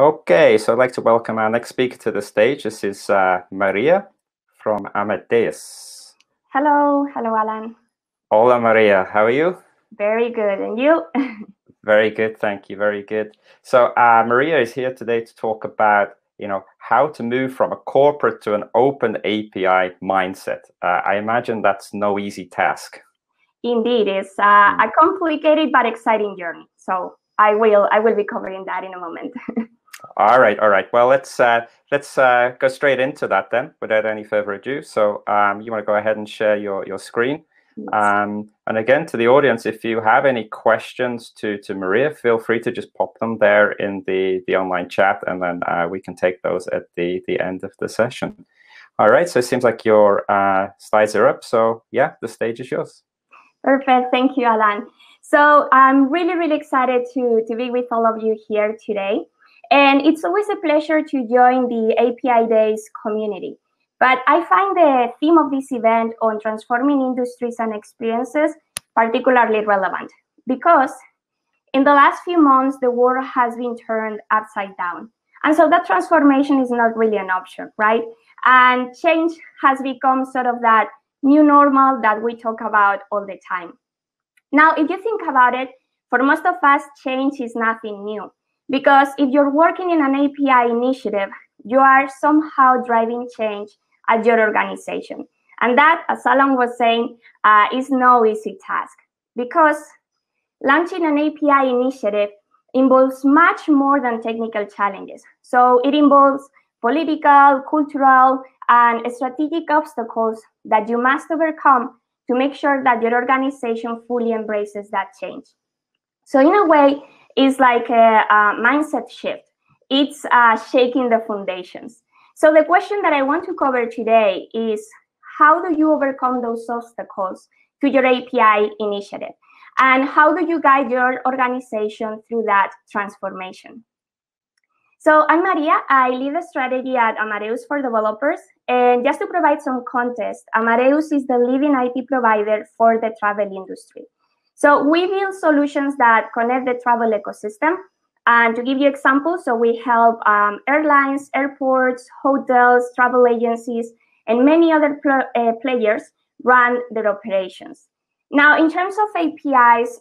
Okay, so I'd like to welcome our next speaker to the stage. This is Maria from Amadeus. Hello. Hello, Alan. Hola, Maria. How are you? Very good. And you? Very good. Thank you. Very good. So Maria is here today to talk about, you know, how to move from a corporate to an open API mindset. I imagine that's no easy task. Indeed, it's a complicated but exciting journey. So I will be covering that in a moment. All right, all right. Well, let's go straight into that then, without any further ado. So you want to go ahead and share your screen. Yes. And again, to the audience, if you have any questions to Maria, feel free to just pop them there in the online chat, and then we can take those at the end of the session. All right. So it seems like your slides are up. So yeah, the stage is yours. Perfect. Thank you, Alan. So I'm really, really excited to be with all of you here today. And it's always a pleasure to join the API Days community. But I find the theme of this event on transforming industries and experiences particularly relevant, because in the last few months, the world has been turned upside down. And so that transformation is not really an option, right? And change has become sort of that new normal that we talk about all the time. Now, if you think about it, for most of us, change is nothing new, because if you're working in an API initiative, you are somehow driving change at your organization. And that, as Alan was saying, is no easy task, because launching an API initiative involves much more than technical challenges. So it involves political, cultural, and strategic obstacles that you must overcome to make sure that your organization fully embraces that change. So in a way, it's like a mindset shift. It's shaking the foundations. So the question that I want to cover today is, how do you overcome those obstacles to your API initiative? And how do you guide your organization through that transformation? So I'm Maria. I lead a strategy at Amadeus for developers. And just to provide some context, Amadeus is the leading IT provider for the travel industry. So we build solutions that connect the travel ecosystem. And to give you examples, so we help airlines, airports, hotels, travel agencies, and many other players run their operations. Now, in terms of APIs,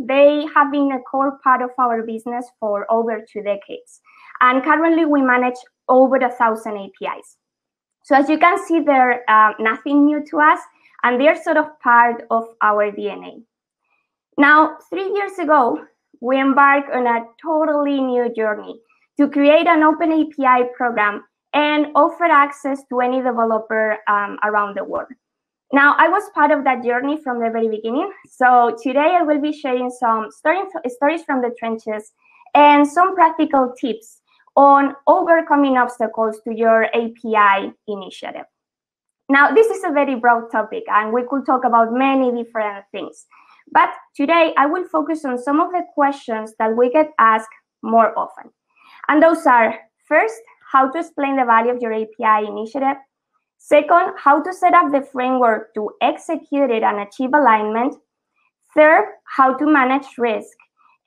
they have been a core part of our business for over 2 decades. And currently, we manage over 1,000 APIs. So as you can see, they're nothing new to us, and they're sort of part of our DNA. Now, 3 years ago, we embarked on a totally new journey to create an open API program and offer access to any developer around the world. Now, I was part of that journey from the very beginning. So today I will be sharing some stories from the trenches and some practical tips on overcoming obstacles to your API initiative. Now, this is a very broad topic, and we could talk about many different things. But today I will focus on some of the questions that we get asked more often. And those are, first, how to explain the value of your API initiative. Second, how to set up the framework to execute it and achieve alignment. Third, how to manage risk.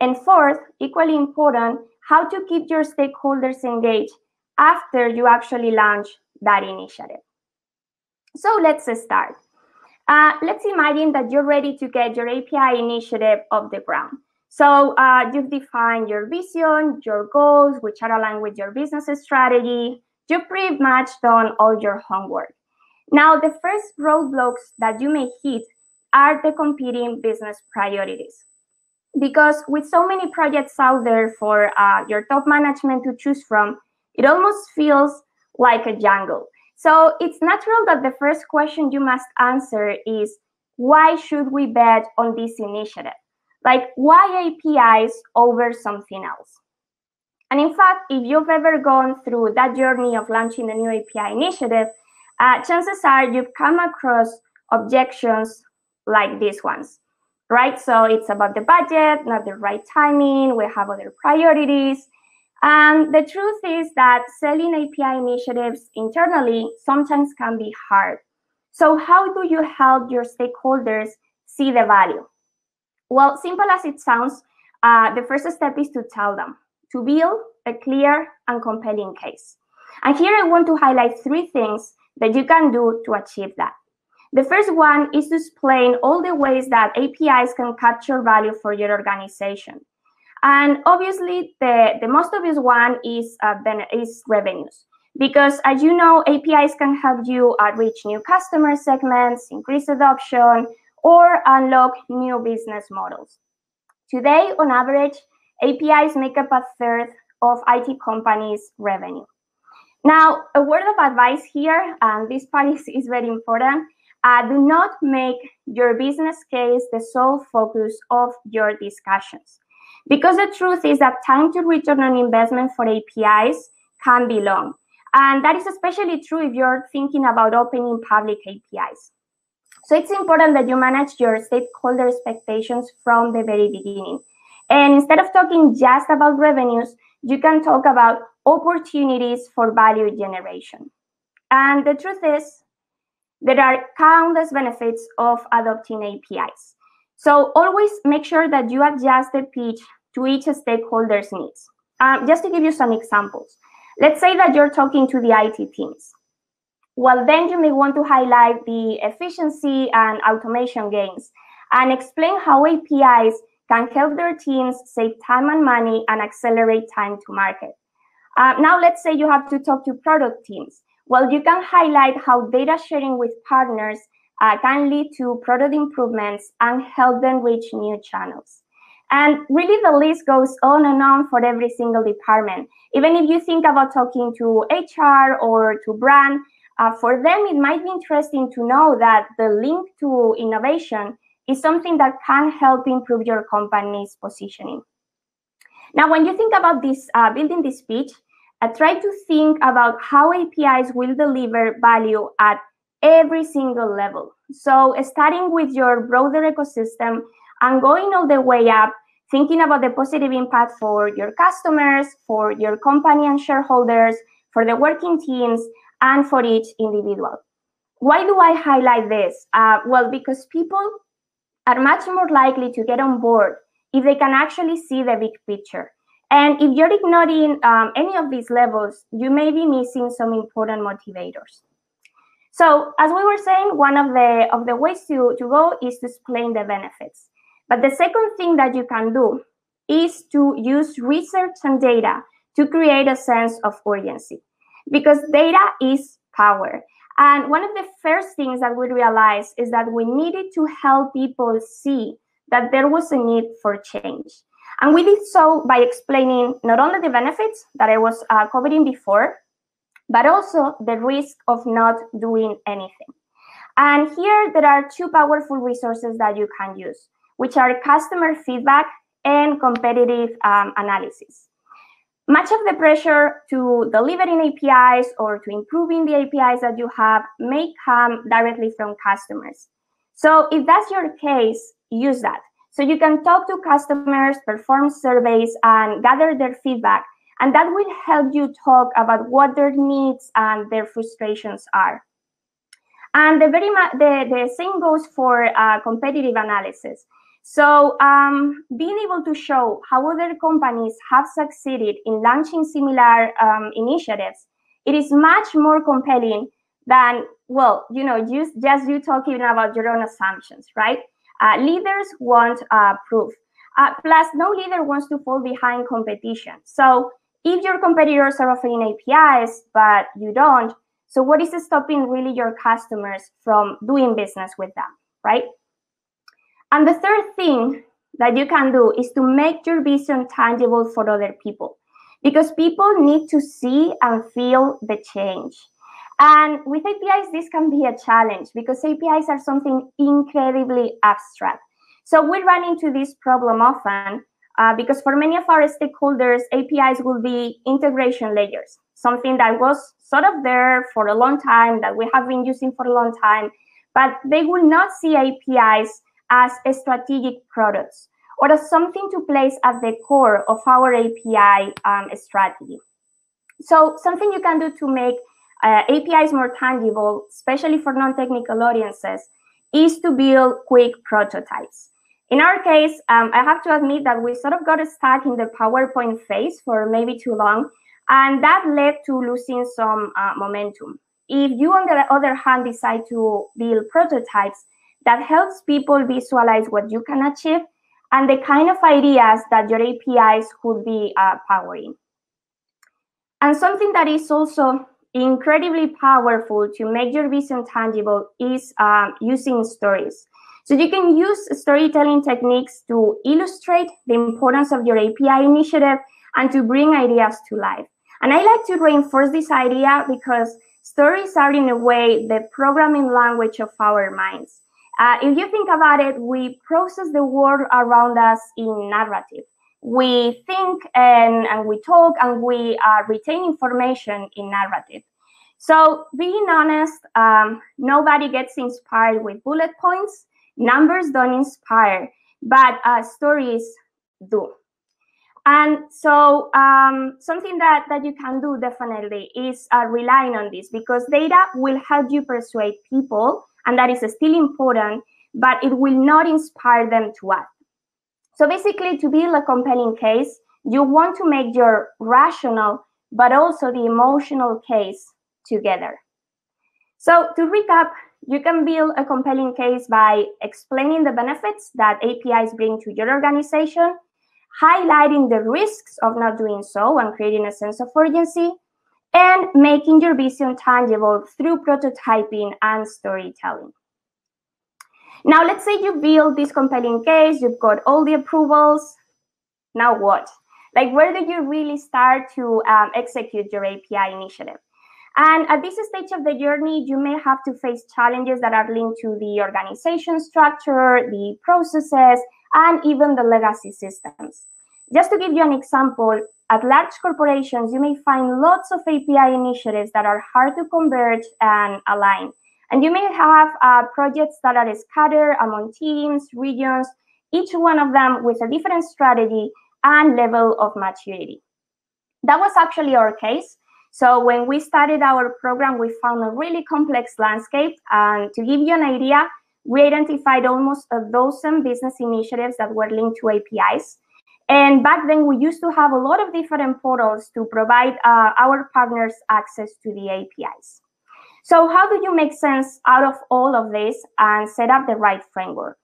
And fourth, equally important, how to keep your stakeholders engaged after you actually launch that initiative. So let's start. Let's imagine that you're ready to get your API initiative off the ground. So you've defined your vision, your goals, which are aligned with your business strategy. You've pretty much done all your homework. Now, the first roadblocks that you may hit are the competing business priorities. Because with so many projects out there for your top management to choose from, it almost feels like a jungle. So it's natural that the first question you must answer is, why should we bet on this initiative? Like, why APIs over something else? And in fact, if you've ever gone through that journey of launching a new API initiative, chances are you've come across objections like these ones, right? So it's about the budget, not the right timing, we have other priorities. And the truth is that selling API initiatives internally sometimes can be hard. So how do you help your stakeholders see the value? Well, simple as it sounds, the first step is to tell them, to build a clear and compelling case. And here I want to highlight three things that you can do to achieve that. The first one is to explain all the ways that APIs can capture value for your organization. And obviously, the most obvious one is revenues. Because as you know, APIs can help you reach new customer segments, increase adoption, or unlock new business models. Today, on average, APIs make up a third of IT companies' revenue. Now, a word of advice here, and this part is very important, do not make your business case the sole focus of your discussions. Because the truth is that time to return on investment for APIs can be long. And that is especially true if you're thinking about opening public APIs. So it's important that you manage your stakeholder expectations from the very beginning. And instead of talking just about revenues, you can talk about opportunities for value generation. And the truth is, there are countless benefits of adopting APIs. So always make sure that you adjust the pitch to each stakeholder's needs. Just to give you some examples, let's say that you're talking to the IT teams. Well, then you may want to highlight the efficiency and automation gains and explain how APIs can help their teams save time and money and accelerate time to market. Now, let's say you have to talk to product teams. Well, you can highlight how data sharing with partners can lead to product improvements and help them reach new channels. And really, the list goes on and on for every single department. Even if you think about talking to HR or to brand, for them, it might be interesting to know that the link to innovation is something that can help improve your company's positioning. Now, when you think about this, building this pitch, try to think about how APIs will deliver value at every single level. So starting with your broader ecosystem and going all the way up, thinking about the positive impact for your customers, for your company and shareholders, for the working teams, and for each individual. Why do I highlight this? Well, because people are much more likely to get on board if they can actually see the big picture. And if you're ignoring any of these levels, you may be missing some important motivators. So as we were saying, one of the ways to go is to explain the benefits. But the second thing that you can do is to use research and data to create a sense of urgency, because data is power. And one of the first things that we realized is that we needed to help people see that there was a need for change. And we did so by explaining not only the benefits that I was covering before, but also the risk of not doing anything. And here there are two powerful resources that you can use, which are customer feedback and competitive analysis. Much of the pressure to delivering APIs or to improving the APIs that you have may come directly from customers. So if that's your case, use that. So you can talk to customers, perform surveys, and gather their feedback. And that will help you talk about what their needs and their frustrations are. And the same goes for competitive analysis. So being able to show how other companies have succeeded in launching similar initiatives, it is much more compelling than, well, you know, just you talking about your own assumptions, right? Leaders want proof. Plus, no leader wants to fall behind competition. So if your competitors are offering APIs, but you don't, so what is stopping really your customers from doing business with them, right? And the third thing that you can do is to make your vision tangible for other people, because people need to see and feel the change. And with APIs, this can be a challenge because APIs are something incredibly abstract. So we run into this problem often because for many of our stakeholders, APIs will be integration layers, something that was sort of there for a long time, that we have been using for a long time, but they will not see APIs as strategic products or as something to place at the core of our API strategy. So something you can do to make APIs more tangible, especially for non-technical audiences, is to build quick prototypes. In our case, I have to admit that we sort of got stuck in the PowerPoint phase for maybe too long, and that led to losing some momentum. If you, on the other hand, decide to build prototypes, that helps people visualize what you can achieve and the kind of ideas that your APIs could be powering. And something that is also incredibly powerful to make your vision tangible is using stories. So you can use storytelling techniques to illustrate the importance of your API initiative and to bring ideas to life. And I like to reinforce this idea because stories are, in a way, the programming language of our minds. If you think about it, we process the world around us in narrative. We think and we talk and we retain information in narrative. So being honest, nobody gets inspired with bullet points. Numbers don't inspire, but stories do. And so something that you can do definitely is relying on this, because data will help you persuade people, and that is still important, but it will not inspire them to act. So basically, to build a compelling case, you want to make your rational, but also the emotional case together. So to recap, you can build a compelling case by explaining the benefits that APIs bring to your organization, highlighting the risks of not doing so and creating a sense of urgency, and making your vision tangible through prototyping and storytelling. Now, let's say you build this compelling case, you've got all the approvals. Now what? Like, where do you really start to execute your API initiative? And at this stage of the journey, you may have to face challenges that are linked to the organization structure, the processes, and even the legacy systems. Just to give you an example, at large corporations, you may find lots of API initiatives that are hard to converge and align. And you may have projects that are scattered among teams, regions, each one of them with a different strategy and level of maturity. That was actually our case. So when we started our program, we found a really complex landscape. And to give you an idea, we identified almost a dozen business initiatives that were linked to APIs. And back then, we used to have a lot of different portals to provide our partners access to the APIs. So how do you make sense out of all of this and set up the right framework?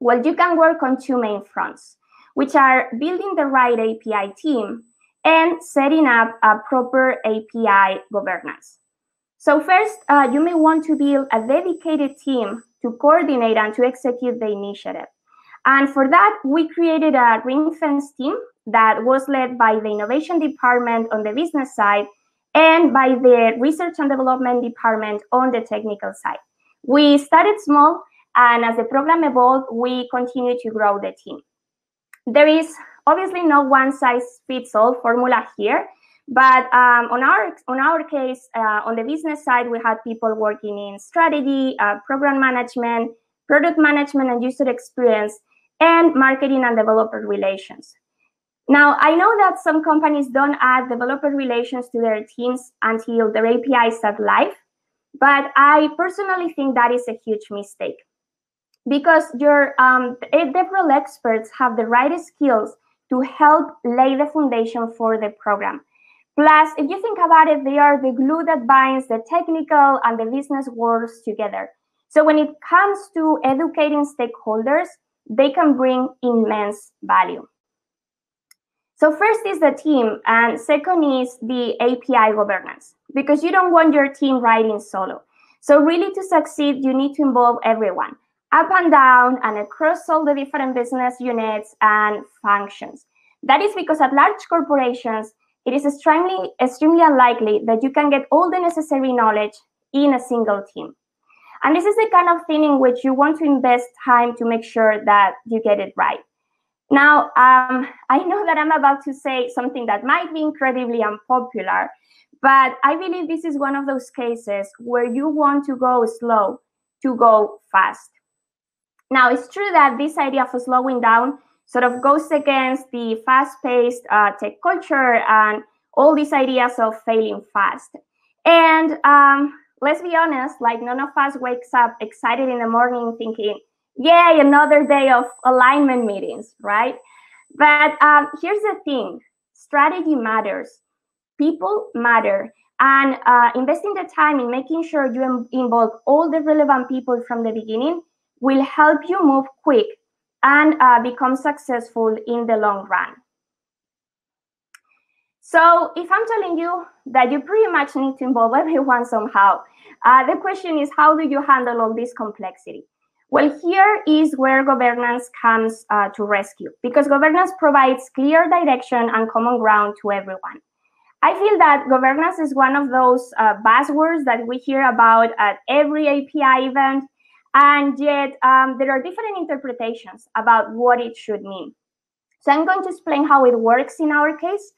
Well, you can work on two main fronts, which are building the right API team and setting up a proper API governance. So first, you may want to build a dedicated team to coordinate and to execute the initiative. And for that, we created a ring-fence team that was led by the innovation department on the business side and by the research and development department on the technical side. We started small, and as the program evolved, we continued to grow the team. There is obviously no one-size-fits-all formula here, but on our case, on the business side, we had people working in strategy, program management, product management and user experience, and marketing and developer relations. Now, I know that some companies don't add developer relations to their teams until their APIs are live, but I personally think that is a huge mistake, because your DevRel experts have the right skills to help lay the foundation for the program. Plus, if you think about it, they are the glue that binds the technical and the business worlds together. So when it comes to educating stakeholders, they can bring immense value. So first is the team, and second is the API governance, because you don't want your team riding solo. So really, to succeed, you need to involve everyone, up and down and across all the different business units and functions. That is because at large corporations, it is extremely unlikely that you can get all the necessary knowledge in a single team. And this is the kind of thing in which you want to invest time to make sure that you get it right. Now, I know that I'm about to say something that might be incredibly unpopular, but I believe this is one of those cases where you want to go slow to go fast. Now, it's true that this idea of slowing down sort of goes against the fast-paced tech culture and all these ideas of failing fast. And let's be honest, like, none of us wakes up excited in the morning thinking, yay, another day of alignment meetings, right? But here's the thing, strategy matters, people matter, and investing the time in making sure you involve all the relevant people from the beginning will help you move quick and become successful in the long run. So if I'm telling you that you pretty much need to involve everyone somehow, the question is, how do you handle all this complexity? Well, here is where governance comes to rescue, because governance provides clear direction and common ground to everyone. I feel that governance is one of those buzzwords that we hear about at every API event, and yet there are different interpretations about what it should mean. So I'm going to explain how it works in our case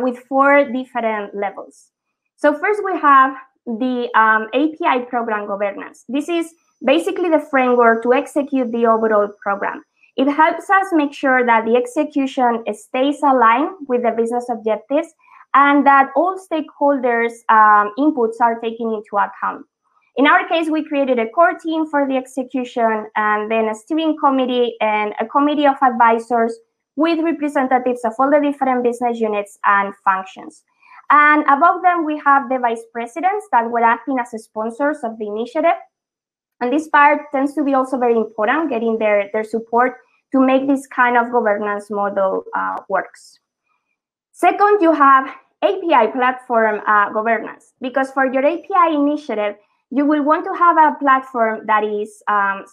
with four different levels. So first we have the API program governance. This is basically the framework to execute the overall program. It helps us make sure that the execution stays aligned with the business objectives and that all stakeholders' inputs are taken into account. In our case, we created a core team for the execution and then a steering committee and a committee of advisors with representatives of all the different business units and functions. And above them, we have the vice presidents that were acting as sponsors of the initiative. And this part tends to be also very important, getting their support to make this kind of governance model works. Second, you have API platform governance, because for your API initiative, you will want to have a platform that is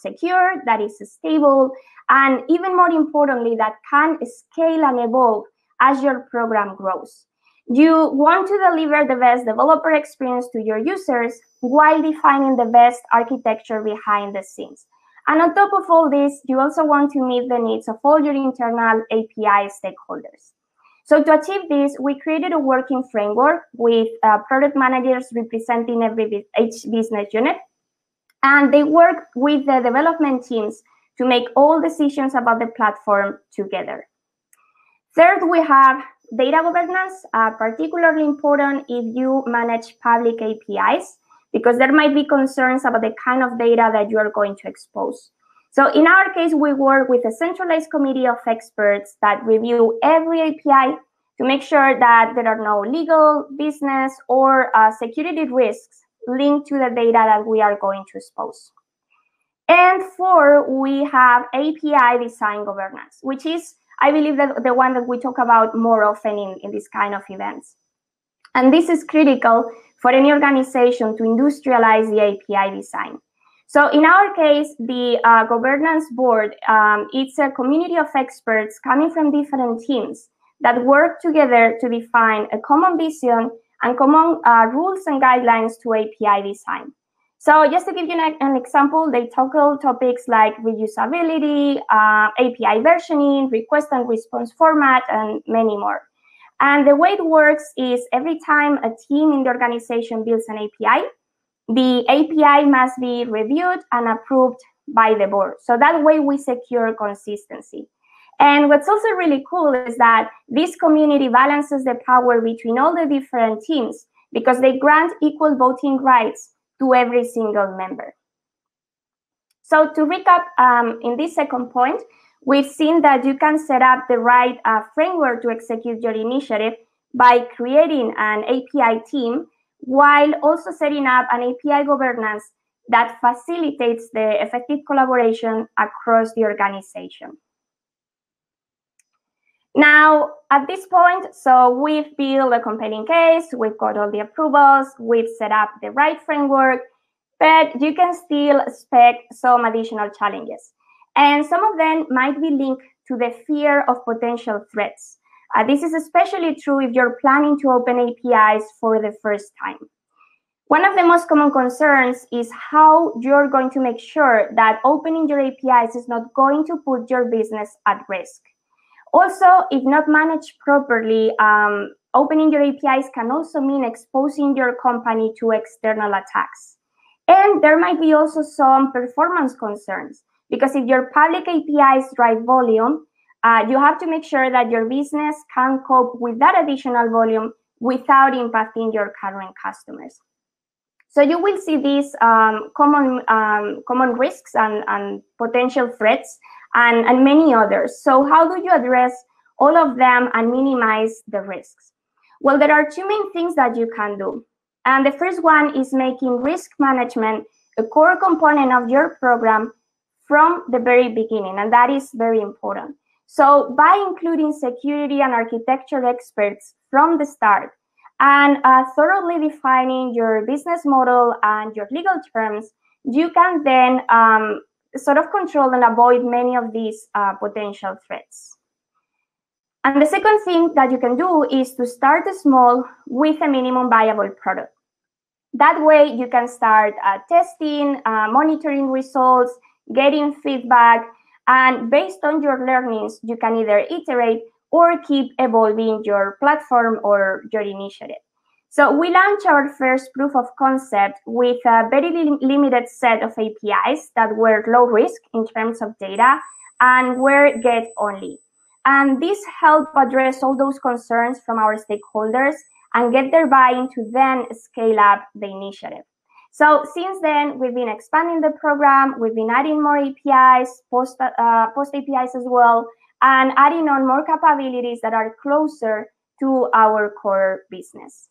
secure, that is stable, and even more importantly, that can scale and evolve as your program grows. You want to deliver the best developer experience to your users while defining the best architecture behind the scenes. And on top of all this, you also want to meet the needs of all your internal API stakeholders. So to achieve this, we created a working framework with product managers representing each business unit. And they work with the development teams to make all decisions about the platform together. Third, we have data governance, particularly important if you manage public APIs, because there might be concerns about the kind of data that you are going to expose. So in our case, we work with a centralized committee of experts that review every API to make sure that there are no legal, business, or security risks linked to the data that we are going to expose. And four, we have API design governance, which is, I believe, that the one that we talk about more often in this kind of events. And this is critical for any organization to industrialize the API design. So in our case, the governance board, it's a community of experts coming from different teams that work together to define a common vision and common rules and guidelines to API design. So just to give you an example, they tackle topics like reusability, API versioning, request and response format, and many more. And the way it works is every time a team in the organization builds an API, the API must be reviewed and approved by the board. So that way we secure consistency. And what's also really cool is that this community balances the power between all the different teams because they grant equal voting rights to every single member. So to recap, in this second point, we've seen that you can set up the right framework to execute your initiative by creating an API team while also setting up an API governance that facilitates the effective collaboration across the organization. Now, at this point, so we've built a compelling case, we've got all the approvals, we've set up the right framework, but you can still expect some additional challenges. And some of them might be linked to the fear of potential threats. This is especially true if you're planning to open APIs for the first time. One of the most common concerns is how you're going to make sure that opening your APIs is not going to put your business at risk. Also, if not managed properly, opening your APIs can also mean exposing your company to external attacks. And there might be also some performance concerns, because if your public APIs drive volume, you have to make sure that your business can cope with that additional volume without impacting your current customers. So you will see these common risks and potential threats and many others. So how do you address all of them and minimize the risks? Well, there are two main things that you can do. And the first one is making risk management a core component of your program from the very beginning, and that is very important. So by including security and architecture experts from the start, and thoroughly defining your business model and your legal terms, you can then sort of control and avoid many of these potential threats. And the second thing that you can do is to start small with a minimum viable product. That way you can start testing, monitoring results, getting feedback, and based on your learnings, you can either iterate or keep evolving your platform or your initiative. So we launched our first proof of concept with a very limited set of APIs that were low risk in terms of data and were GET only. And this helped address all those concerns from our stakeholders and get their buy-in to then scale up the initiative. So since then, we've been expanding the program, we've been adding more APIs, post APIs as well, and adding on more capabilities that are closer to our core business.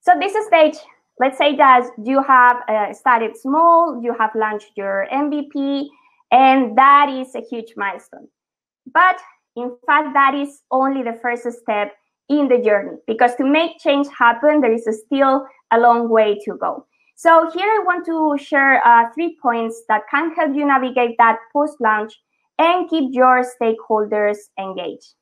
So this stage, let's say that you have started small, you have launched your MVP, and that is a huge milestone. But in fact, that is only the first step in the journey, because to make change happen, there is still a long way to go. So here I want to share 3 points that can help you navigate that post-launch and keep your stakeholders engaged.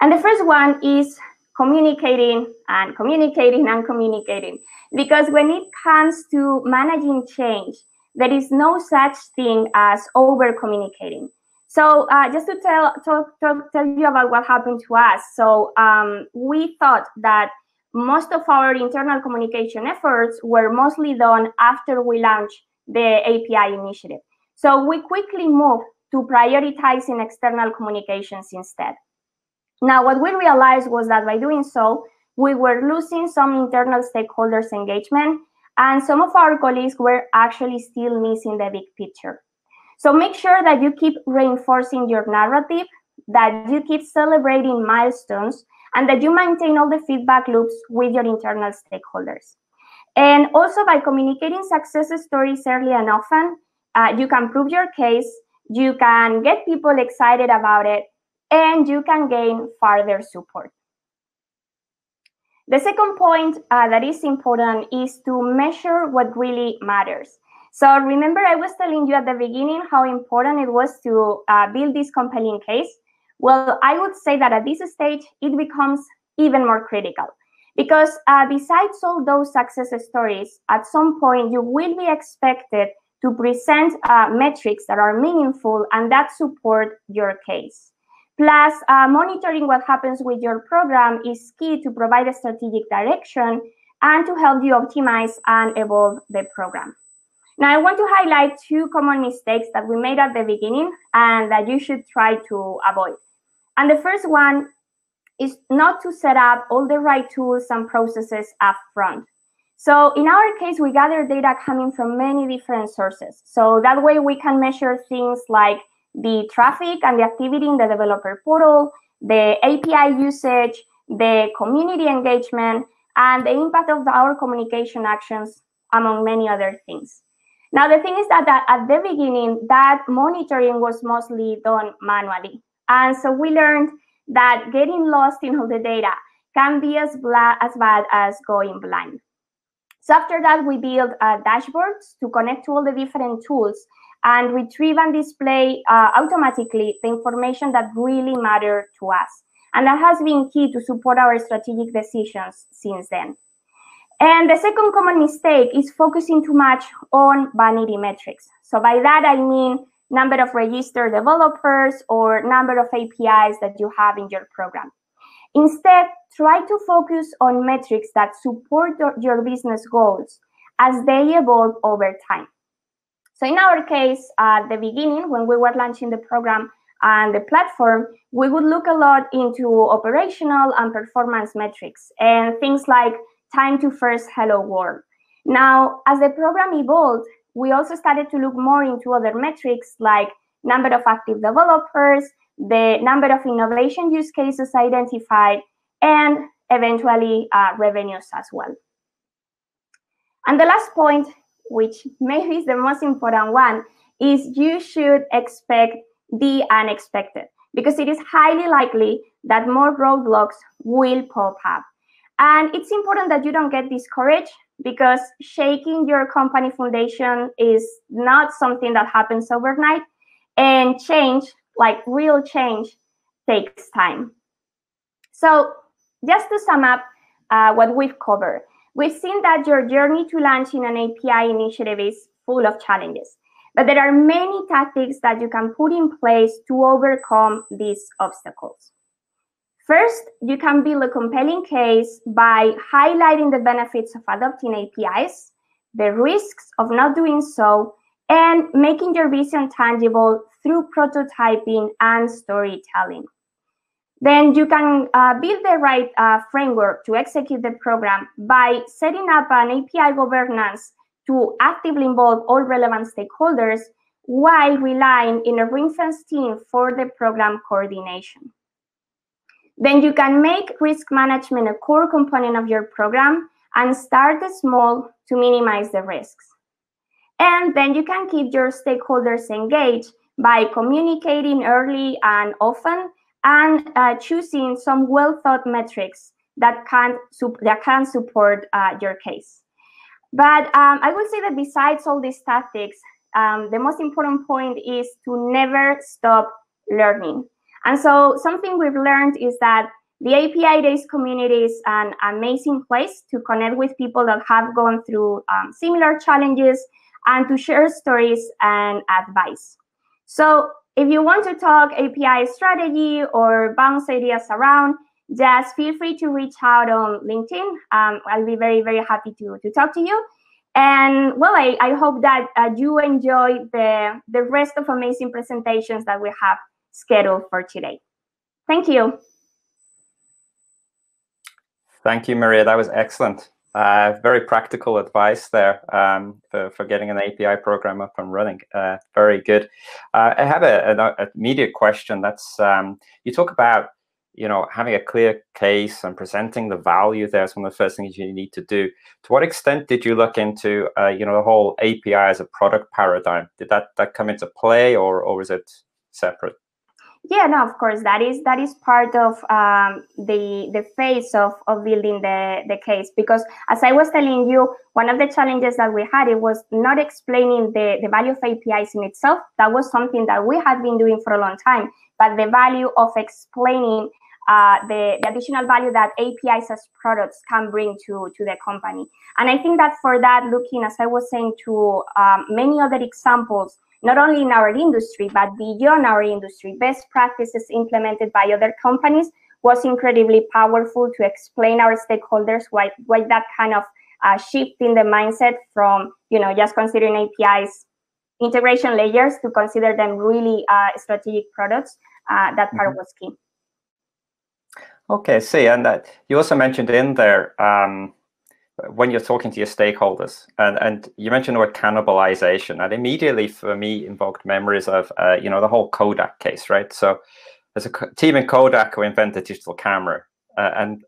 And the first one is communicating and communicating and communicating. Because when it comes to managing change, there is no such thing as over-communicating. So just to tell you about what happened to us. So we thought that most of our internal communication efforts were mostly done after we launched the API initiative. So we quickly moved to prioritizing external communications instead. Now, what we realized was that by doing so, we were losing some internal stakeholders' engagement, and some of our colleagues were actually still missing the big picture. So make sure that you keep reinforcing your narrative, that you keep celebrating milestones, and that you maintain all the feedback loops with your internal stakeholders. And also, by communicating success stories early and often, you can prove your case, you can get people excited about it, and you can gain further support. The second point that is important is to measure what really matters. So remember, I was telling you at the beginning how important it was to build this compelling case. Well, I would say that at this stage, it becomes even more critical, because besides all those success stories, at some point you will be expected to present metrics that are meaningful and that support your case. Plus, monitoring what happens with your program is key to provide a strategic direction and to help you optimize and evolve the program. Now, I want to highlight 2 common mistakes that we made at the beginning and that you should try to avoid. And the first one is not to set up all the right tools and processes up front. So in our case, we gather data coming from many different sources. So that way we can measure things like the traffic and the activity in the developer portal, the API usage, the community engagement, and the impact of our communication actions, among many other things. Now, the thing is that at the beginning, that monitoring was mostly done manually. And so we learned that getting lost in all the data can be as bad as going blind. So after that, we built dashboards to connect to all the different tools and retrieve and display automatically the information that really mattered to us. And that has been key to support our strategic decisions since then. And the second common mistake is focusing too much on vanity metrics. So by that, I mean number of registered developers or number of APIs that you have in your program. Instead, try to focus on metrics that support your business goals as they evolve over time. So in our case, at the beginning, when we were launching the program and the platform, we would look a lot into operational and performance metrics and things like Time to First Hello World. Now, as the program evolved, we also started to look more into other metrics like number of active developers, the number of innovation use cases identified, and eventually revenues as well. And the last point, which maybe is the most important one, is you should expect the unexpected, because it is highly likely that more roadblocks will pop up. And it's important that you don't get discouraged, because shaking your company foundation is not something that happens overnight, and change, like real change, takes time. So just to sum up what we've covered, we've seen that your journey to launching an API initiative is full of challenges, but there are many tactics that you can put in place to overcome these obstacles. First, you can build a compelling case by highlighting the benefits of adopting APIs, the risks of not doing so, and making your vision tangible through prototyping and storytelling. Then you can build the right framework to execute the program by setting up an API governance to actively involve all relevant stakeholders while relying on a ring-fenced team for the program coordination. Then you can make risk management a core component of your program and start small to minimize the risks. And then you can keep your stakeholders engaged by communicating early and often, and choosing some well-thought metrics that can support your case. But I would say that besides all these tactics, the most important point is to never stop learning. And so something we've learned is that the API Days community is an amazing place to connect with people that have gone through similar challenges and to share stories and advice. So if you want to talk API strategy or bounce ideas around, just feel free to reach out on LinkedIn. I'll be very, very happy to talk to you. And well, I hope that you enjoy the rest of amazing presentations that we have scheduled for today. Thank you. Thank you, Maria. That was excellent. Very practical advice there for getting an API program up and running. Very good. I have an immediate question. That's you talk about, you know, having a clear case and presenting the value. There's one of the first things you need to do. To what extent did you look into, you know, the whole API as a product paradigm? Did that come into play, or is it separate? Yeah, no, of course, that is part of the phase of building the case, because as I was telling you, one of the challenges that we had, it was not explaining the value of APIs in itself. That was something that we had been doing for a long time, but the value of explaining the additional value that APIs as products can bring to the company. And I think that for that, looking, as I was saying, to many other examples, not only in our industry, but beyond our industry, best practices implemented by other companies was incredibly powerful to explain our stakeholders why that kind of shift in the mindset from, you know, just considering APIs integration layers to consider them really strategic products. That part was key. Okay, see, and that you also mentioned in there, when you're talking to your stakeholders, and you mentioned the word cannibalization, and immediately for me invoked memories of, you know, the whole Kodak case, right? So there's a team in Kodak who invented digital camera, and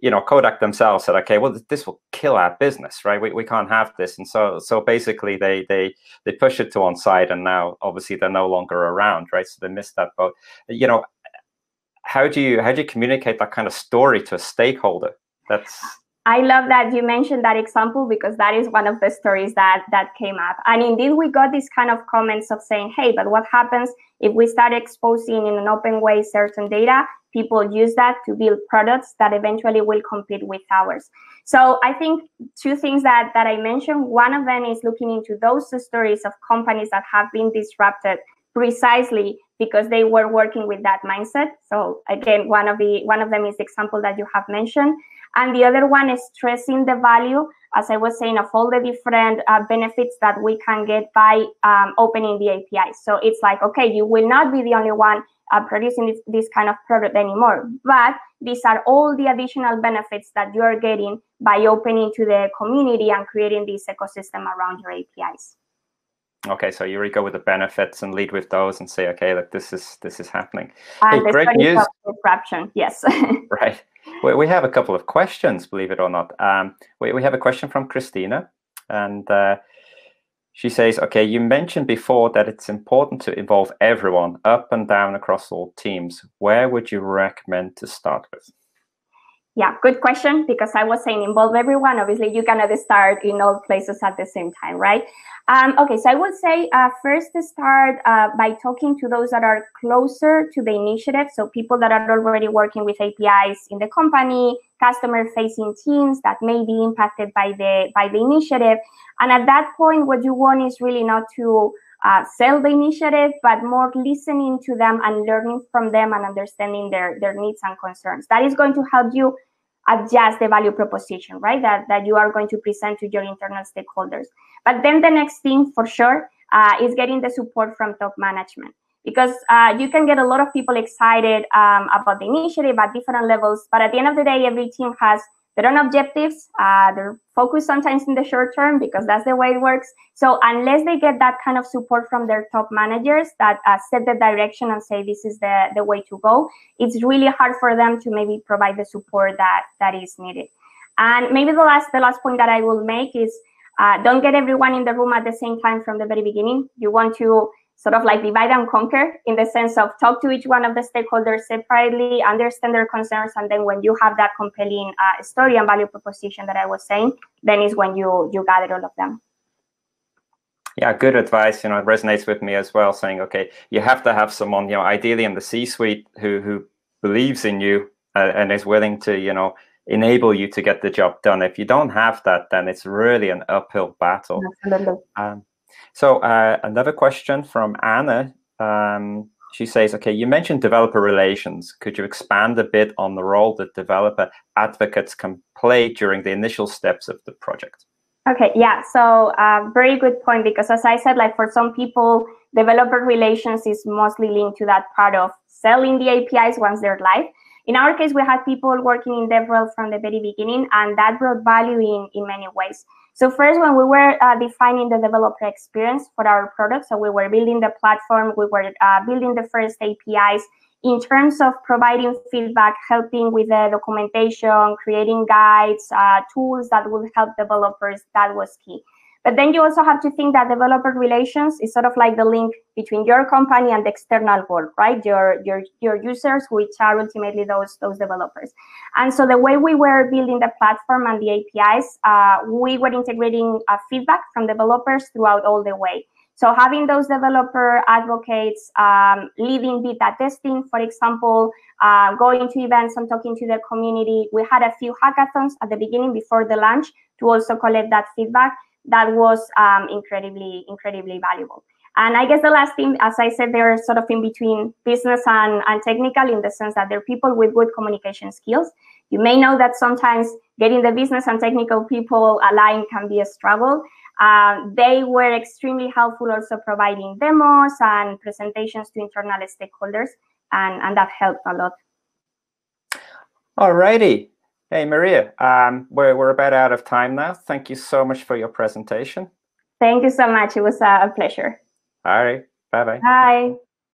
you know, Kodak themselves said, okay, well, this will kill our business, right? We can't have this, and so basically they push it to one side, and now obviously they're no longer around, right? So they missed that boat. You know, how do you communicate that kind of story to a stakeholder? That's, I love that you mentioned that example, because that is one of the stories that came up. And indeed, we got these kind of comments of saying, hey, but what happens if we start exposing in an open way certain data? People use that to build products that eventually will compete with ours. So I think two things that I mentioned. One of them is looking into those stories of companies that have been disrupted precisely because they were working with that mindset. So again, one of them is the example that you have mentioned. And the other one is stressing the value as I was saying, of all the different benefits that we can get by opening the API. So it's like, okay, you will not be the only one producing this kind of product anymore, but these are all the additional benefits that you are getting by opening to the community and creating this ecosystem around your APIs. Okay, so you go with the benefits and lead with those and say, okay, look, this is happening. Hey, great news. Disruption, yes. Right. We have a couple of questions, believe it or not. We have a question from Christina, and she says, okay, you mentioned before that it's important to involve everyone up and down across all teams. Where would you recommend to start with? Yeah, good question, because I was saying involve everyone. Obviously, you cannot start in all places at the same time, right? Okay, so I would say first start by talking to those that are closer to the initiative, so people that are already working with APIs in the company, customer-facing teams that may be impacted by the initiative. And at that point, what you want is really not to sell the initiative, but more listening to them and learning from them and understanding their needs and concerns. That is going to help you adjust the value proposition, right, that you are going to present to your internal stakeholders. But then the next thing for sure is getting the support from top management, because you can get a lot of people excited about the initiative at different levels, but at the end of the day, every team has their own objectives. They're focused sometimes in the short term because that's the way it works. So unless they get that kind of support from their top managers that set the direction and say this is the way to go, it's really hard for them to maybe provide the support that is needed. And maybe the last point that I will make is don't get everyone in the room at the same time from the very beginning. You want to sort of like divide and conquer, in the sense of talk to each one of the stakeholders separately, understand their concerns, and then when you have that compelling story and value proposition that I was saying, then is when you gather all of them. Yeah, good advice. You know, it resonates with me as well, saying, okay, you have to have someone, you know, ideally in the C-suite who believes in you and is willing to, you know, enable you to get the job done. If you don't have that, then it's really an uphill battle. Absolutely. So another question from Anna. She says, okay, you mentioned developer relations. Could you expand a bit on the role that developer advocates can play during the initial steps of the project? Okay, yeah, so very good point, because as I said, like for some people, developer relations is mostly linked to that part of selling the APIs once they're live. In our case, we had people working in DevRel from the very beginning, and that brought value in many ways. So first, when we were defining the developer experience for our product, so we were building the platform, we were building the first APIs, in terms of providing feedback, helping with the documentation, creating guides, tools that will help developers, that was key. But then you also have to think that developer relations is sort of like the link between your company and the external world, right? Your users, which are ultimately those developers. And so the way we were building the platform and the APIs, we were integrating feedback from developers throughout all the way. So having those developer advocates leading beta testing, for example, going to events and talking to the community. We had a few hackathons at the beginning before the launch to also collect that feedback. That was incredibly valuable. And I guess the last thing, as I said, they're sort of in between business and technical, in the sense that they're people with good communication skills. You may know that sometimes getting the business and technical people aligned can be a struggle. They were extremely helpful also providing demos and presentations to internal stakeholders, and that helped a lot. All righty. Hey, Maria, we're about out of time now. Thank you so much for your presentation. Thank you so much. It was a pleasure. All right. Bye-bye. Bye.